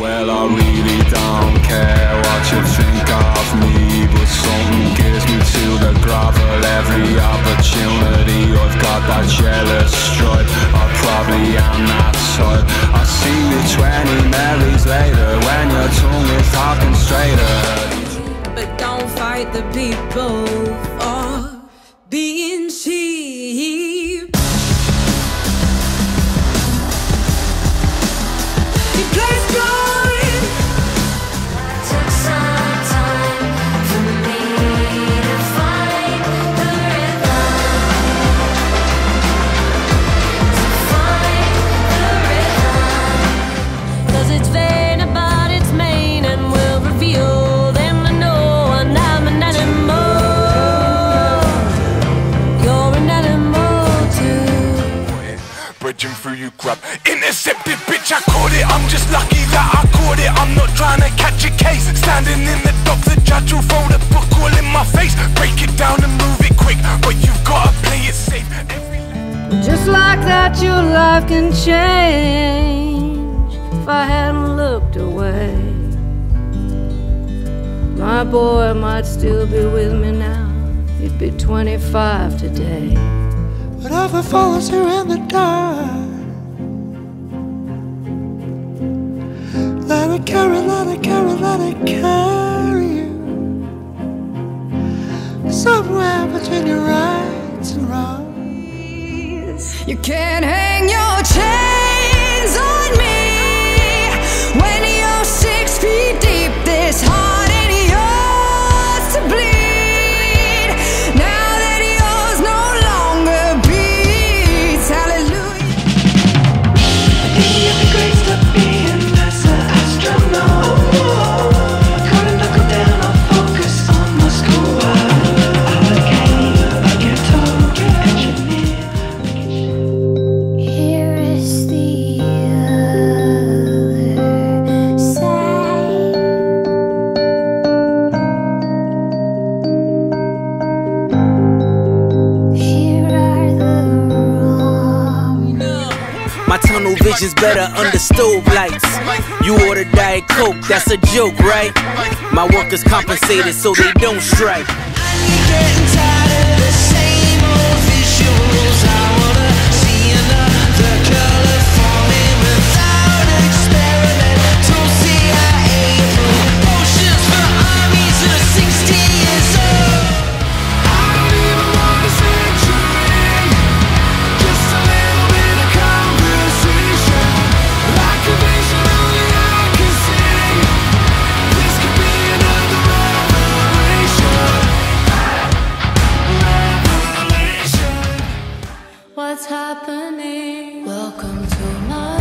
Well, I really don't care what you think of me, but something gives me to the gravel every opportunity. I've got that jealous stripe, I probably am that type. I see you 20 Marys later when your tongue is talking straighter. But don't fight the people for being cheap. Your place going. Through you grab intercepted, bitch, I caught it. I'm just lucky that I caught it. I'm not trying to catch a case. Standing in the dock, the judge will throw the book all in my face. Break it down and move it quick, but you've gotta play it safe. Just like that your life can change. If I hadn't looked away, my boy might still be with me now. He'd be 25 today. Whatever follows her in the dark, let her carry, let her carry, let her carry you somewhere between your rights and wrongs. You can't hang your chains on me when you're 6 feet deep. This heart ain't yours to bleed. Now that yours no longer beats, hallelujah. He had the grace to be an astronaut. Caught a knuckle down, I'll focus on my school. I came, I get told, you're engineer. Here is the other side. Here are the wrongs. My tunnel vision's better under stove lights. You order Diet Coke, that's a joke, right? My workers compensated so they don't strike. I'm getting tired of the same old visuals. I wanna see another color falling without experiment. Don't see I able oceans for armies of 60 years old. I don't even want to say a train, just a little bit of conversation. Like a vision only I can see. This could be another revelation. What's happening? Welcome to my